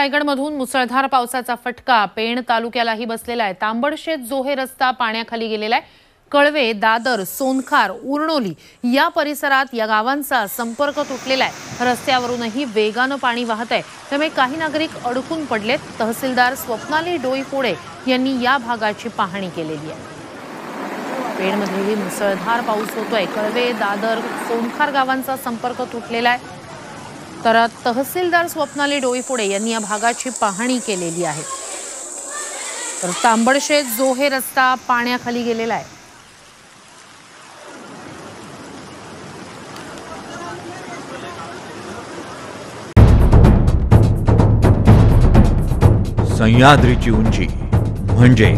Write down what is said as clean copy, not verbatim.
रायगढ़मधून मुसळधार पावसाचा फटका पेण तालुक्यालाही बसलेला आहे। तांबडशेत-जोहे रस्ता पाण्याखाली गेलेला आहे। कळवे, दादर, सोनखार, उर्णोली या परिसरात या गावांचा संपर्क तुटलेला आहे। रस्त्यावरूनही वेगाने पाणी वाहत आहे, त्यामुळे काही नागरिक अडकून पडलेत। तहसीलदार स्वप्नाली डोईफोडे यांनी या भागाची पाहणी केलेली आहे। पेणमध्येही मुसळधार पाऊस होतोय। कळवे, दादर, सोनखार गावांचा संपर्क तुटलेला आहे। तर तहसीलदार स्वप्नाली डोईफोडे यांनी या भागाची पाहणी केलेली आहे। तर तांबडशेत-जोहे रस्ता पाण्याखाली गेलेला आहे। सह्याद्रीची उंची म्हणजे